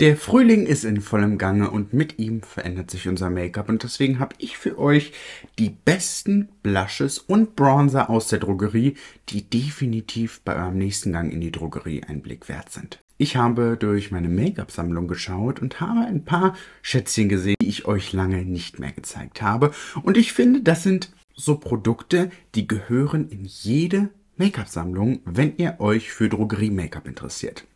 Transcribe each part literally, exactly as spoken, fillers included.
Der Frühling ist in vollem Gange und mit ihm verändert sich unser Make-up und deswegen habe ich für euch die besten Blushes und Bronzer aus der Drogerie, die definitiv bei eurem nächsten Gang in die Drogerie einen Blick wert sind. Ich habe durch meine Make-up-Sammlung geschaut und habe ein paar Schätzchen gesehen, die ich euch lange nicht mehr gezeigt habe und ich finde, das sind so Produkte, die gehören in jede Make-up-Sammlung, wenn ihr euch für Drogerie-Make-up interessiert.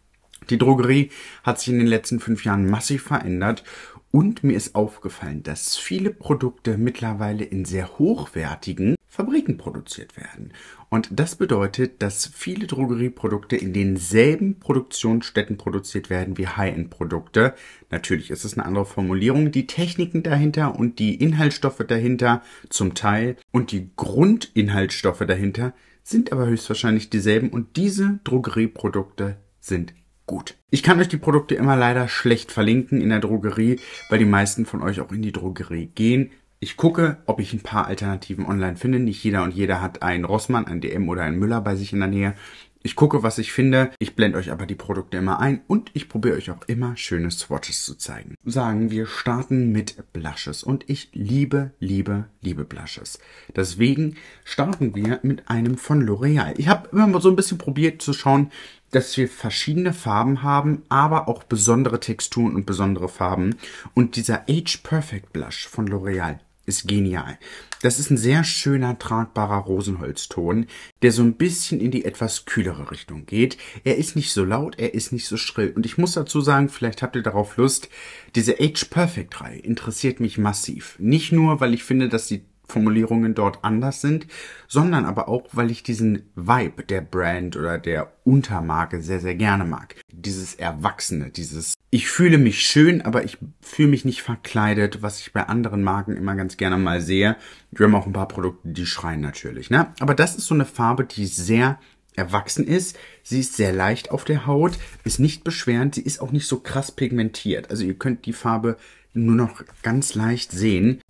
Die Drogerie hat sich in den letzten fünf Jahren massiv verändert und mir ist aufgefallen, dass viele Produkte mittlerweile in sehr hochwertigen Fabriken produziert werden. Und das bedeutet, dass viele Drogerieprodukte in denselben Produktionsstätten produziert werden wie High-End-Produkte. Natürlich ist es eine andere Formulierung. Die Techniken dahinter und die Inhaltsstoffe dahinter zum Teil und die Grundinhaltsstoffe dahinter sind aber höchstwahrscheinlich dieselben und diese Drogerieprodukte sind gut. Ich kann euch die Produkte immer leider schlecht verlinken in der Drogerie, weil die meisten von euch auch in die Drogerie gehen. Ich gucke, ob ich ein paar Alternativen online finde. Nicht jeder und jeder hat einen Rossmann, einen D M oder einen Müller bei sich in der Nähe. Ich gucke, was ich finde. Ich blende euch aber die Produkte immer ein und ich probiere euch auch immer schöne Swatches zu zeigen. Sagen wir, starten mit Blushes und ich liebe, liebe, liebe Blushes. Deswegen starten wir mit einem von L'Oréal. Ich habe immer mal so ein bisschen probiert zu schauen, dass wir verschiedene Farben haben, aber auch besondere Texturen und besondere Farben. Und dieser Age Perfect Blush von L'Oréal ist genial. Das ist ein sehr schöner, tragbarer Rosenholzton, der so ein bisschen in die etwas kühlere Richtung geht. Er ist nicht so laut, er ist nicht so schrill. Und ich muss dazu sagen, vielleicht habt ihr darauf Lust, diese Age Perfect Reihe interessiert mich massiv. Nicht nur, weil ich finde, dass die Formulierungen dort anders sind, sondern aber auch, weil ich diesen Vibe der Brand oder der Untermarke sehr, sehr gerne mag. Dieses Erwachsene, dieses ich fühle mich schön, aber ich fühle mich nicht verkleidet, was ich bei anderen Marken immer ganz gerne mal sehe. Wir haben auch ein paar Produkte, die schreien natürlich, ne? Aber das ist so eine Farbe, die sehr erwachsen ist. Sie ist sehr leicht auf der Haut, ist nicht beschwerend, sie ist auch nicht so krass pigmentiert. Also ihr könnt die Farbe nur noch ganz leicht sehen.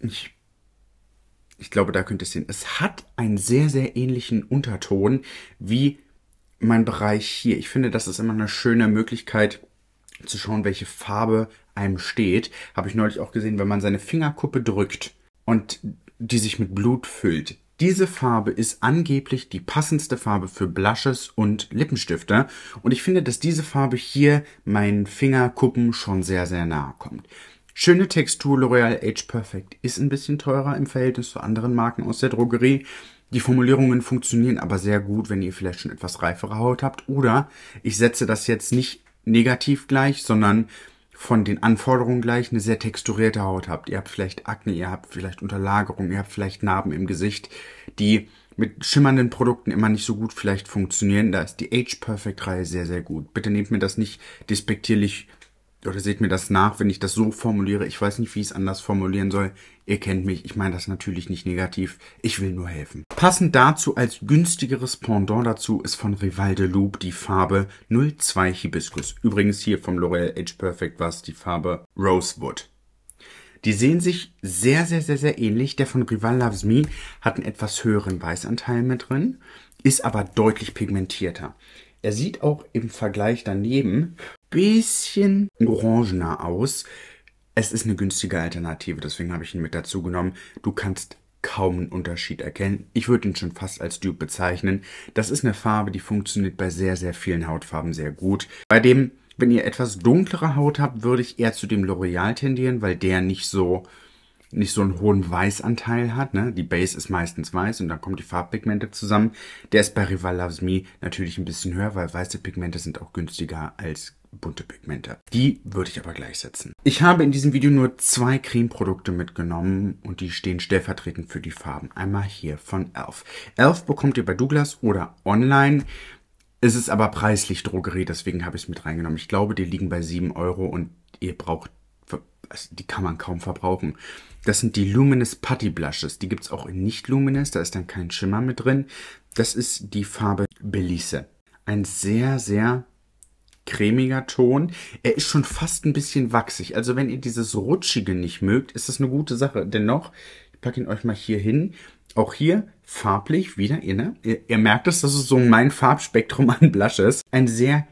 Ich Ich glaube, da könnt ihr es sehen. Es hat einen sehr, sehr ähnlichen Unterton wie mein Bereich hier. Ich finde, das ist immer eine schöne Möglichkeit zu schauen, welche Farbe einem steht. Habe ich neulich auch gesehen, wenn man seine Fingerkuppe drückt und die sich mit Blut füllt. Diese Farbe ist angeblich die passendste Farbe für Blushes und Lippenstifte. Und ich finde, dass diese Farbe hier meinen Fingerkuppen schon sehr, sehr nahe kommt. Schöne Textur, L'Oréal Age Perfect ist ein bisschen teurer im Verhältnis zu anderen Marken aus der Drogerie. Die Formulierungen funktionieren aber sehr gut, wenn ihr vielleicht schon etwas reifere Haut habt. Oder ich setze das jetzt nicht negativ gleich, sondern von den Anforderungen gleich eine sehr texturierte Haut habt. Ihr habt vielleicht Akne, ihr habt vielleicht Unterlagerung, ihr habt vielleicht Narben im Gesicht, die mit schimmernden Produkten immer nicht so gut vielleicht funktionieren. Da ist die Age Perfect Reihe sehr, sehr gut. Bitte nehmt mir das nicht despektierlich oder seht mir das nach, wenn ich das so formuliere. Ich weiß nicht, wie ich es anders formulieren soll. Ihr kennt mich. Ich meine das natürlich nicht negativ. Ich will nur helfen. Passend dazu als günstigeres Pendant dazu ist von Rival de Loop die Farbe null zwei Hibiskus. Übrigens hier vom L'Oréal Age Perfect war es die Farbe Rosewood. Die sehen sich sehr, sehr, sehr, sehr ähnlich. Der von Rival Loves Me hat einen etwas höheren Weißanteil mit drin, ist aber deutlich pigmentierter. Er sieht auch im Vergleich daneben bisschen orangener aus. Es ist eine günstige Alternative, deswegen habe ich ihn mit dazu genommen. Du kannst kaum einen Unterschied erkennen. Ich würde ihn schon fast als Dupe bezeichnen. Das ist eine Farbe, die funktioniert bei sehr, sehr vielen Hautfarben sehr gut. Bei dem, wenn ihr etwas dunklere Haut habt, würde ich eher zu dem L'Oréal tendieren, weil der nicht so nicht so einen hohen Weißanteil hat, ne? Die Base ist meistens weiß und dann kommen die Farbpigmente zusammen. Der ist bei Rival Loves Me natürlich ein bisschen höher, weil weiße Pigmente sind auch günstiger als bunte Pigmente. Die würde ich aber gleichsetzen. Ich habe in diesem Video nur zwei Cremeprodukte mitgenommen und die stehen stellvertretend für die Farben. Einmal hier von e l f. e l f bekommt ihr bei Douglas oder online. Es ist aber preislich Drogerie, deswegen habe ich es mit reingenommen. Ich glaube, die liegen bei sieben Euro und ihr braucht, die kann man kaum verbrauchen. Das sind die Luminous Putty Blushes. Die gibt es auch in Nicht-Luminous. Da ist dann kein Schimmer mit drin. Das ist die Farbe Belize. Ein sehr, sehr cremiger Ton. Er ist schon fast ein bisschen wachsig. Also wenn ihr dieses Rutschige nicht mögt, ist das eine gute Sache. Dennoch, ich packe ihn euch mal hier hin. Auch hier farblich wieder, ihr, ne? ihr, ihr merkt es, das ist so mein Farbspektrum an Blushes. Ein sehr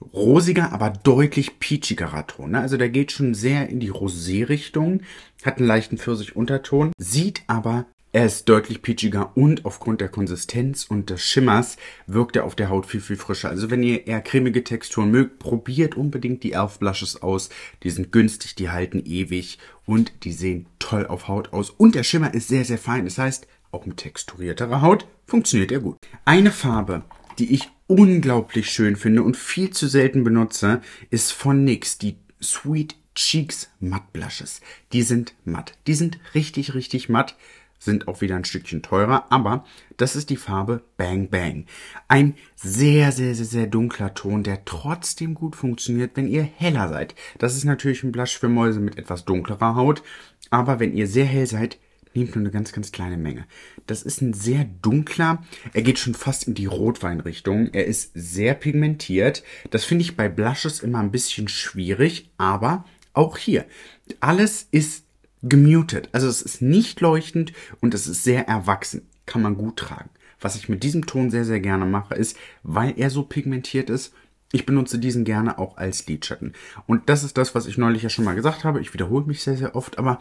rosiger, aber deutlich peachigerer Ton. Ne? Also der geht schon sehr in die Rosé-Richtung, hat einen leichten Pfirsich-Unterton, sieht aber, er ist deutlich peachiger und aufgrund der Konsistenz und des Schimmers wirkt er auf der Haut viel, viel frischer. Also wenn ihr eher cremige Texturen mögt, probiert unbedingt die e l f. Blushes aus. Die sind günstig, die halten ewig und die sehen toll auf Haut aus. Und der Schimmer ist sehr, sehr fein. Das heißt, auch mit texturierterer Haut funktioniert er gut. Eine Farbe, die ich unglaublich schön finde und viel zu selten benutze, ist von N Y X die Sweet Cheeks Matt Blushes. Die sind matt. Die sind richtig, richtig matt. Sind auch wieder ein Stückchen teurer, aber das ist die Farbe Bang Bang. Ein sehr, sehr, sehr, sehr dunkler Ton, der trotzdem gut funktioniert, wenn ihr heller seid. Das ist natürlich ein Blush für Mäuse mit etwas dunklerer Haut, aber wenn ihr sehr hell seid, nehmt nur eine ganz, ganz kleine Menge. Das ist ein sehr dunkler, er geht schon fast in die Rotweinrichtung, er ist sehr pigmentiert. Das finde ich bei Blushes immer ein bisschen schwierig, aber auch hier, alles ist gemutet. Also es ist nicht leuchtend und es ist sehr erwachsen. Kann man gut tragen. Was ich mit diesem Ton sehr, sehr gerne mache, ist, weil er so pigmentiert ist, ich benutze diesen gerne auch als Lidschatten. Und das ist das, was ich neulich ja schon mal gesagt habe. Ich wiederhole mich sehr, sehr oft, aber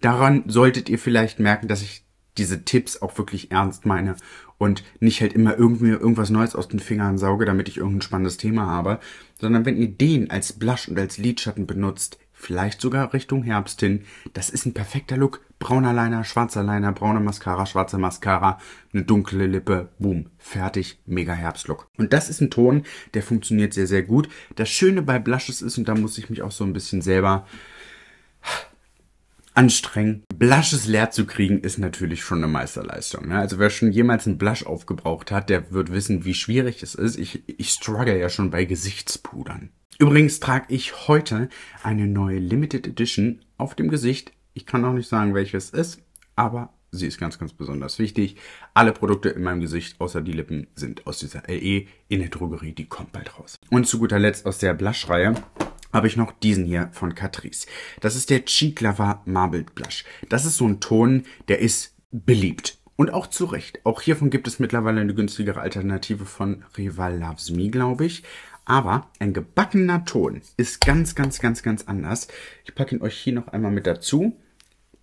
daran solltet ihr vielleicht merken, dass ich diese Tipps auch wirklich ernst meine und nicht halt immer irgendwie irgendwas Neues aus den Fingern sauge, damit ich irgendein spannendes Thema habe, sondern wenn ihr den als Blush und als Lidschatten benutzt, vielleicht sogar Richtung Herbst hin. Das ist ein perfekter Look. Brauner Liner, schwarzer Liner, braune Mascara, schwarze Mascara, eine dunkle Lippe, boom, fertig, mega Herbstlook. Und das ist ein Ton, der funktioniert sehr, sehr gut. Das Schöne bei Blushes ist, und da muss ich mich auch so ein bisschen selber anstrengen, Blushes leer zu kriegen, ist natürlich schon eine Meisterleistung. Ne? Also wer schon jemals einen Blush aufgebraucht hat, der wird wissen, wie schwierig es ist. Ich, ich struggle ja schon bei Gesichtspudern. Übrigens trage ich heute eine neue Limited Edition auf dem Gesicht. Ich kann auch nicht sagen, welche es ist, aber sie ist ganz, ganz besonders wichtig. Alle Produkte in meinem Gesicht, außer die Lippen, sind aus dieser L E in der Drogerie. Die kommt bald raus. Und zu guter Letzt aus der Blush-Reihe habe ich noch diesen hier von Catrice. Das ist der Cheek Lava Marble Blush. Das ist so ein Ton, der ist beliebt. Und auch zu Recht. Auch hiervon gibt es mittlerweile eine günstigere Alternative von Rival Loves Me, glaube ich. Aber ein gebackener Ton ist ganz, ganz, ganz, ganz anders. Ich packe ihn euch hier noch einmal mit dazu.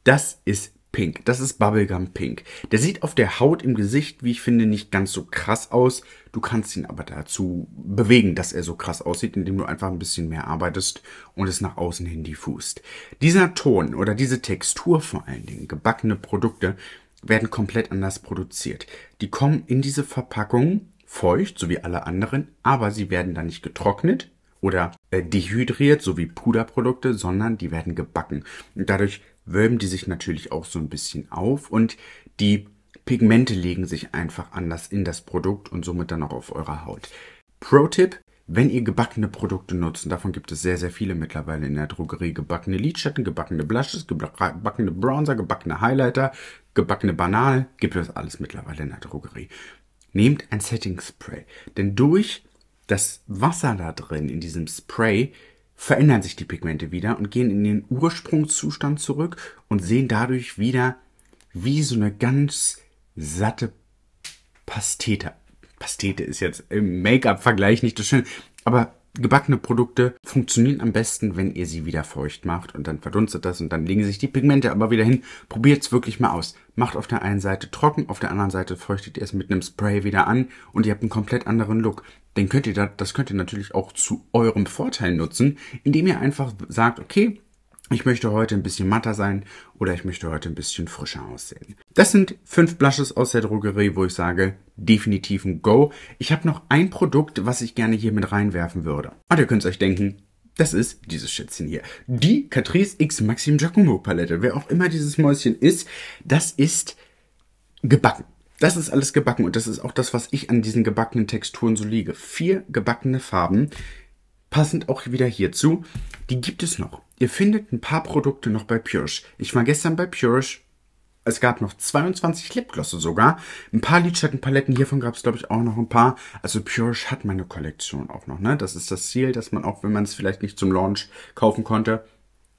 Das ist pink. Das ist Bubblegum Pink. Der sieht auf der Haut im Gesicht, wie ich finde, nicht ganz so krass aus. Du kannst ihn aber dazu bewegen, dass er so krass aussieht, indem du einfach ein bisschen mehr arbeitest und es nach außen hin diffust. Dieser Ton oder diese Textur vor allen Dingen, gebackene Produkte, werden komplett anders produziert. Die kommen in diese Verpackung feucht, so wie alle anderen, aber sie werden dann nicht getrocknet oder äh, dehydriert, so wie Puderprodukte, sondern die werden gebacken. Und dadurch wölben die sich natürlich auch so ein bisschen auf und die Pigmente legen sich einfach anders in das Produkt und somit dann auch auf eurer Haut. Pro-Tipp, wenn ihr gebackene Produkte nutzt, und davon gibt es sehr, sehr viele mittlerweile in der Drogerie, gebackene Lidschatten, gebackene Blushes, gebackene Bronzer, gebackene Highlighter, gebackene Banane, gibt es alles mittlerweile in der Drogerie. Nehmt ein Setting Spray, denn durch das Wasser da drin in diesem Spray verändern sich die Pigmente wieder und gehen in den Ursprungszustand zurück und sehen dadurch wieder wie so eine ganz satte Pastete. Pastete ist jetzt im Make-up-Vergleich nicht das Schöne, aber gebackene Produkte funktionieren am besten, wenn ihr sie wieder feucht macht und dann verdunstet das und dann legen sich die Pigmente aber wieder hin. Probiert es wirklich mal aus. Macht auf der einen Seite trocken, auf der anderen Seite feuchtet ihr es mit einem Spray wieder an und ihr habt einen komplett anderen Look. Den könnt ihr da, das könnt ihr natürlich auch zu eurem Vorteil nutzen, indem ihr einfach sagt, okay, ich möchte heute ein bisschen matter sein oder ich möchte heute ein bisschen frischer aussehen. Das sind fünf Blushes aus der Drogerie, wo ich sage, definitiv ein Go. Ich habe noch ein Produkt, was ich gerne hier mit reinwerfen würde. Und ihr könnt es euch denken, das ist dieses Schätzchen hier. Die Catrice X Maxim Giacomo Palette, wer auch immer dieses Mäuschen ist, das ist gebacken. Das ist alles gebacken und das ist auch das, was ich an diesen gebackenen Texturen so liebe. Vier gebackene Farben, passend auch wieder hierzu, die gibt es noch. Ihr findet ein paar Produkte noch bei Purish. Ich war gestern bei Purish. Es gab noch zweiundzwanzig Lipglosse sogar. Ein paar Lidschattenpaletten. Hiervon gab es, glaube ich, auch noch ein paar. Also Purish hat meine Kollektion auch noch. Ne? Das ist das Ziel, dass man auch, wenn man es vielleicht nicht zum Launch kaufen konnte,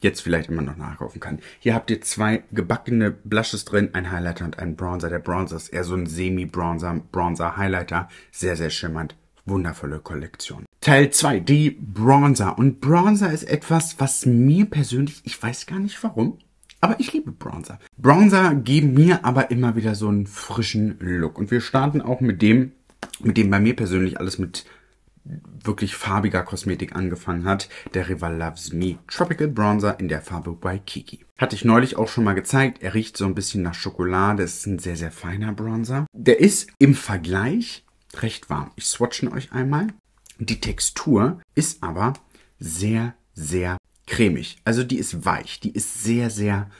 jetzt vielleicht immer noch nachkaufen kann. Hier habt ihr zwei gebackene Blushes drin, ein Highlighter und ein Bronzer. Der Bronzer ist eher so ein Semi-Bronzer, Bronzer-Highlighter. Sehr, sehr schimmernd. wundervolle Kollektion. Teil zwei, die Bronzer. Und Bronzer ist etwas, was mir persönlich, ich weiß gar nicht warum, aber ich liebe Bronzer. Bronzer geben mir aber immer wieder so einen frischen Look. Und wir starten auch mit dem, mit dem bei mir persönlich alles mit wirklich farbiger Kosmetik angefangen hat, der Rival Loves Me Tropical Bronzer in der Farbe Waikiki. Hatte ich neulich auch schon mal gezeigt, er riecht so ein bisschen nach Schokolade, ist ein sehr, sehr feiner Bronzer. Der ist im Vergleich recht warm. Ich swatche ihn euch einmal. Die Textur ist aber sehr, sehr cremig. Also die ist weich, die ist sehr, sehr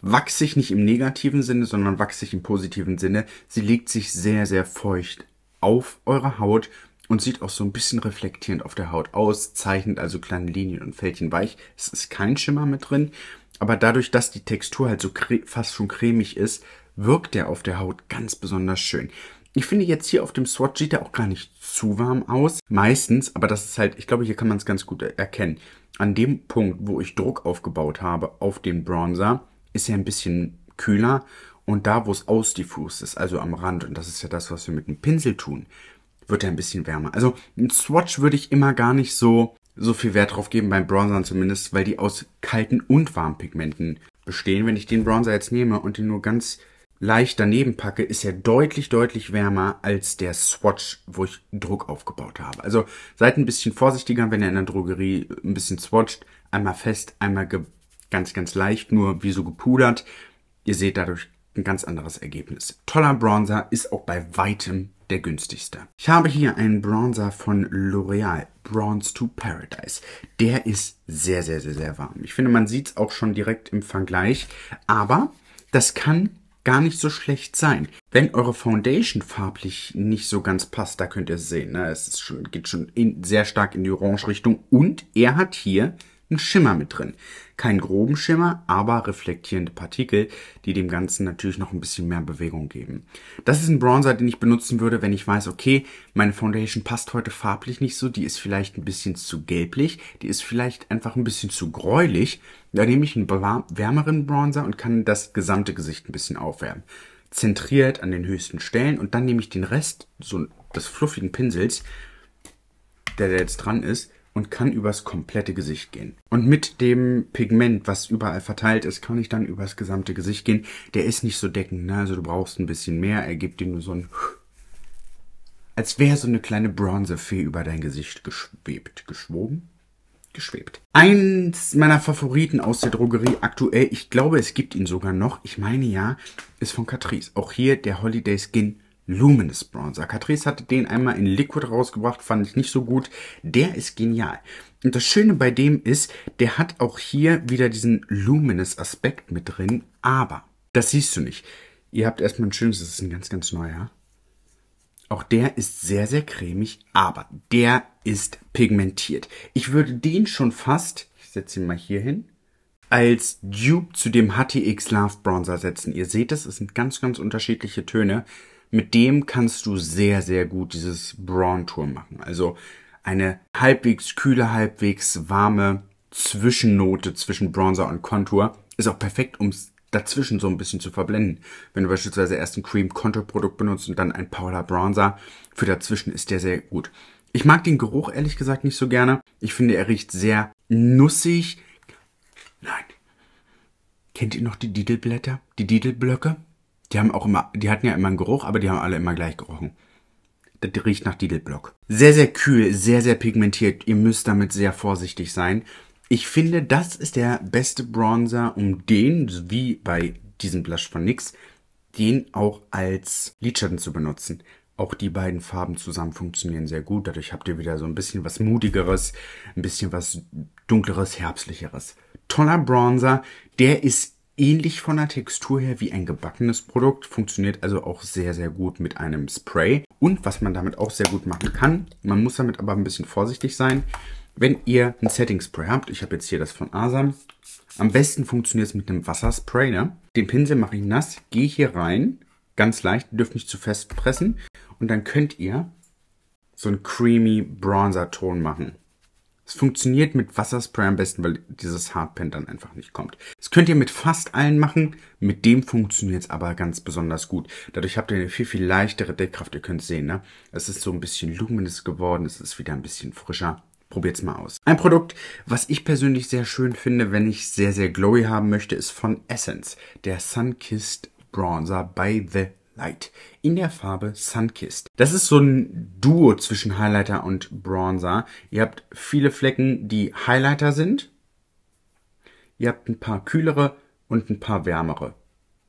wachsig, nicht im negativen Sinne, sondern wachsig im positiven Sinne. Sie legt sich sehr, sehr feucht auf eure Haut und sieht auch so ein bisschen reflektierend auf der Haut aus, zeichnet also kleine Linien und Fältchen weich. Es ist kein Schimmer mit drin, aber dadurch, dass die Textur halt so fast schon cremig ist, wirkt der auf der Haut ganz besonders schön. Ich finde, jetzt hier auf dem Swatch sieht er auch gar nicht zu warm aus. Meistens, aber das ist halt, ich glaube, hier kann man es ganz gut erkennen. An dem Punkt, wo ich Druck aufgebaut habe auf den Bronzer, ist er ein bisschen kühler. Und da, wo es ausdiffusiert ist, also am Rand, und das ist ja das, was wir mit dem Pinsel tun, wird er ein bisschen wärmer. Also ein Swatch würde ich immer gar nicht so, so viel Wert drauf geben, beim Bronzern zumindest, weil die aus kalten und warmen Pigmenten bestehen. Wenn ich den Bronzer jetzt nehme und den nur ganz leicht daneben packe, ist er deutlich, deutlich wärmer als der Swatch, wo ich Druck aufgebaut habe. Also seid ein bisschen vorsichtiger, wenn ihr in der Drogerie ein bisschen swatcht. Einmal fest, einmal ganz, ganz leicht, nur wie so gepudert. Ihr seht dadurch ein ganz anderes Ergebnis. Toller Bronzer, ist auch bei weitem der günstigste. Ich habe hier einen Bronzer von L'Oréal, Bronze to Paradise. Der ist sehr, sehr, sehr, sehr warm. Ich finde, man sieht es auch schon direkt im Vergleich. Aber das kann gar nicht so schlecht sein. Wenn eure Foundation farblich nicht so ganz passt, da könnt ihr es sehen. Ne? Es ist schon, geht schon in, sehr stark in die Orange-Richtung. Und er hat hier einen Schimmer mit drin. Keinen groben Schimmer, aber reflektierende Partikel, die dem Ganzen natürlich noch ein bisschen mehr Bewegung geben. Das ist ein Bronzer, den ich benutzen würde, wenn ich weiß, okay, meine Foundation passt heute farblich nicht so, die ist vielleicht ein bisschen zu gelblich, die ist vielleicht einfach ein bisschen zu gräulich. Da nehme ich einen wärmeren Bronzer und kann das gesamte Gesicht ein bisschen aufwärmen. Zentriert an den höchsten Stellen, und dann nehme ich den Rest so des fluffigen Pinsels, der da jetzt dran ist, und kann übers komplette Gesicht gehen. Und mit dem Pigment, was überall verteilt ist, kann ich dann übers gesamte Gesicht gehen. Der ist nicht so deckend, ne? Also du brauchst ein bisschen mehr. Er gibt dir nur so ein, als wäre so eine kleine Bronzefee über dein Gesicht geschwebt. Geschwoben? Geschwebt. Eins meiner Favoriten aus der Drogerie aktuell, ich glaube, es gibt ihn sogar noch, ich meine ja, ist von Catrice. Auch hier der Holiday Skin Luminous Bronzer. Catrice hatte den einmal in Liquid rausgebracht, fand ich nicht so gut. Der ist genial. Und das Schöne bei dem ist, der hat auch hier wieder diesen Luminous Aspekt mit drin, aber das siehst du nicht. Ihr habt erstmal ein schönes, das ist ein ganz, ganz neuer. Auch der ist sehr, sehr cremig, aber der ist pigmentiert. Ich würde den schon fast, ich setze ihn mal hier hin, als Dupe zu dem H T X Love Bronzer setzen. Ihr seht, das sind ganz, ganz unterschiedliche Töne. Mit dem kannst du sehr, sehr gut dieses Braun-Tour machen. Also eine halbwegs kühle, halbwegs warme Zwischennote zwischen Bronzer und Contour. Ist auch perfekt, um es dazwischen so ein bisschen zu verblenden. Wenn du beispielsweise erst ein Cream-Contour-Produkt benutzt und dann ein Powder-Bronzer, für dazwischen ist der sehr gut. Ich mag den Geruch ehrlich gesagt nicht so gerne. Ich finde, er riecht sehr nussig. Nein. Kennt ihr noch die Didelblätter? Die Didelblöcke? Die haben auch immer, die hatten ja immer einen Geruch, aber die haben alle immer gleich gerochen. Das riecht nach Didelblock. Sehr, sehr kühl, sehr, sehr pigmentiert. Ihr müsst damit sehr vorsichtig sein. Ich finde, das ist der beste Bronzer, um den, wie bei diesem Blush von N Y X, den auch als Lidschatten zu benutzen. Auch die beiden Farben zusammen funktionieren sehr gut. Dadurch habt ihr wieder so ein bisschen was Mutigeres, ein bisschen was Dunkleres, Herbstlicheres. Toller Bronzer, der ist ähnlich von der Textur her wie ein gebackenes Produkt, funktioniert also auch sehr, sehr gut mit einem Spray. Und was man damit auch sehr gut machen kann, man muss damit aber ein bisschen vorsichtig sein, wenn ihr ein Setting Spray habt, ich habe jetzt hier das von Asam, am besten funktioniert es mit einem Wasserspray, ne? Den Pinsel mache ich nass, gehe hier rein, ganz leicht, dürft nicht zu fest pressen, und dann könnt ihr so einen creamy Bronzer-Ton machen. Es funktioniert mit Wasserspray am besten, weil dieses Hardpan dann einfach nicht kommt. Das könnt ihr mit fast allen machen, mit dem funktioniert es aber ganz besonders gut. Dadurch habt ihr eine viel, viel leichtere Deckkraft, ihr könnt es sehen, ne? Es ist so ein bisschen luminous geworden, es ist wieder ein bisschen frischer. Probiert's mal aus. Ein Produkt, was ich persönlich sehr schön finde, wenn ich sehr, sehr glowy haben möchte, ist von Essence, der Sunkissed Bronzer by the Light in der Farbe Sunkissed. Das ist so ein Duo zwischen Highlighter und Bronzer. Ihr habt viele Flecken, die Highlighter sind. Ihr habt ein paar kühlere und ein paar wärmere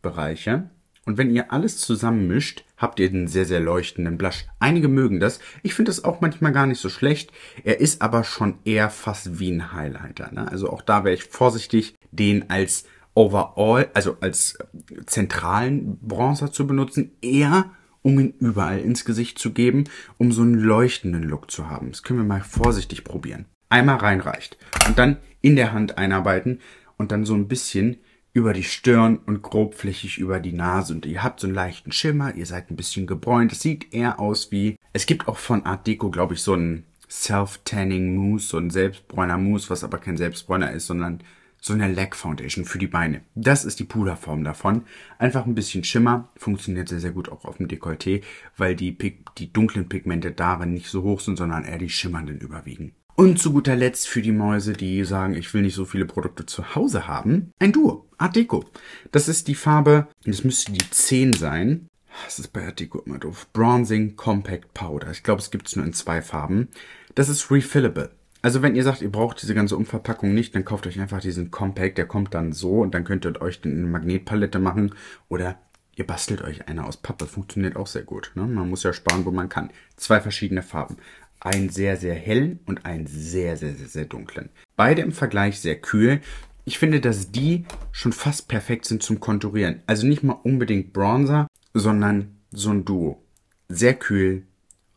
Bereiche. Und wenn ihr alles zusammenmischt, habt ihr den sehr, sehr leuchtenden Blush. Einige mögen das. Ich finde das auch manchmal gar nicht so schlecht. Er ist aber schon eher fast wie ein Highlighter, ne? Also auch da wäre ich vorsichtig, den als Overall, also als zentralen Bronzer zu benutzen, eher um ihn überall ins Gesicht zu geben, um so einen leuchtenden Look zu haben. Das können wir mal vorsichtig probieren. Einmal rein reicht und dann in der Hand einarbeiten und dann so ein bisschen über die Stirn und grobflächig über die Nase. Und ihr habt so einen leichten Schimmer, ihr seid ein bisschen gebräunt. Es sieht eher aus wie, es gibt auch von Art Deco, glaube ich, so einen Self-Tanning-Mousse, so einen Selbstbräuner-Mousse, was aber kein Selbstbräuner ist, sondern so eine Lack Foundation für die Beine. Das ist die Puderform davon. Einfach ein bisschen Schimmer. Funktioniert sehr, sehr gut auch auf dem Dekolleté, weil die, Pig die dunklen Pigmente darin nicht so hoch sind, sondern eher die schimmernden überwiegen. Und zu guter Letzt für die Mäuse, die sagen, ich will nicht so viele Produkte zu Hause haben, ein Duo, Art Deco. Das ist die Farbe, das müsste die zehn sein. Das ist bei Art Deco immer doof. Bronzing Compact Powder. Ich glaube, es gibt es nur in zwei Farben. Das ist refillable. Also wenn ihr sagt, ihr braucht diese ganze Umverpackung nicht, dann kauft euch einfach diesen Compact, der kommt dann so und dann könnt ihr euch eine Magnetpalette machen oder ihr bastelt euch eine aus Pappe, funktioniert auch sehr gut, ne? Man muss ja sparen, wo man kann. Zwei verschiedene Farben, einen sehr, sehr hellen und einen sehr, sehr, sehr, sehr dunklen. Beide im Vergleich sehr kühl. Ich finde, dass die schon fast perfekt sind zum Konturieren. Also nicht mal unbedingt Bronzer, sondern so ein Duo. Sehr kühl,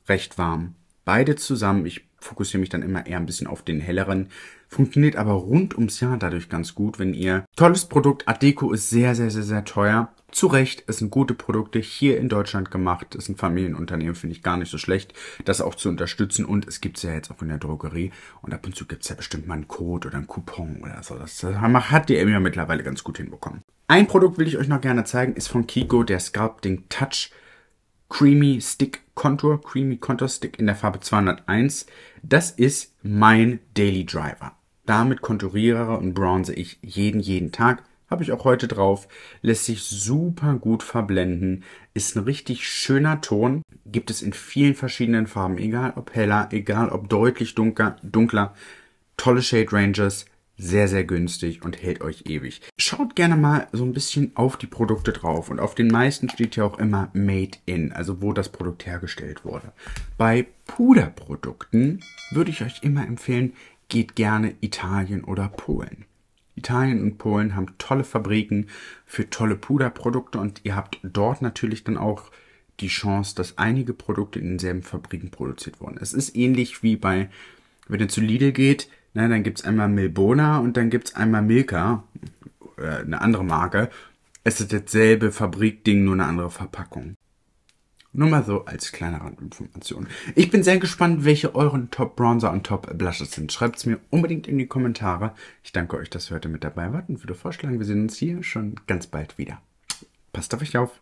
recht warm, beide zusammen. Ich fokussiere mich dann immer eher ein bisschen auf den helleren. Funktioniert aber rund ums Jahr dadurch ganz gut, wenn ihr... Tolles Produkt. Art Deco ist sehr, sehr, sehr, sehr teuer. Zu Recht, es sind gute Produkte hier in Deutschland gemacht. Ist ein Familienunternehmen, finde ich gar nicht so schlecht, das auch zu unterstützen. Und es gibt es ja jetzt auch in der Drogerie. Und ab und zu gibt es ja bestimmt mal einen Code oder einen Coupon oder so. Das hat die ja mittlerweile ganz gut hinbekommen. Ein Produkt will ich euch noch gerne zeigen, ist von Kiko, der Sculpting Touch Creamy Stick Contour, Creamy Contour Stick in der Farbe zweihunderteins. Das ist mein Daily Driver. Damit konturiere und bronze ich jeden, jeden Tag. Habe ich auch heute drauf. Lässt sich super gut verblenden. Ist ein richtig schöner Ton. Gibt es in vielen verschiedenen Farben. Egal ob heller, egal ob deutlich dunkler. dunkler. Tolle Shade Ranges. Sehr, sehr günstig und hält euch ewig. Schaut gerne mal so ein bisschen auf die Produkte drauf. Und auf den meisten steht ja auch immer Made in, also wo das Produkt hergestellt wurde. Bei Puderprodukten würde ich euch immer empfehlen, geht gerne Italien oder Polen. Italien und Polen haben tolle Fabriken für tolle Puderprodukte und ihr habt dort natürlich dann auch die Chance, dass einige Produkte in denselben Fabriken produziert wurden. Es ist ähnlich wie bei, wenn ihr zu Lidl geht, na, dann gibt's einmal Milbona und dann gibt's einmal Milka, äh, eine andere Marke. Es ist dasselbe Fabrikding, nur eine andere Verpackung. Nur mal so als kleine Randinformation. Ich bin sehr gespannt, welche euren Top-Bronzer und Top-Blushes sind. Schreibt's mir unbedingt in die Kommentare. Ich danke euch, dass ihr heute mit dabei wart und würde vorschlagen, wir sehen uns hier schon ganz bald wieder. Passt auf euch auf!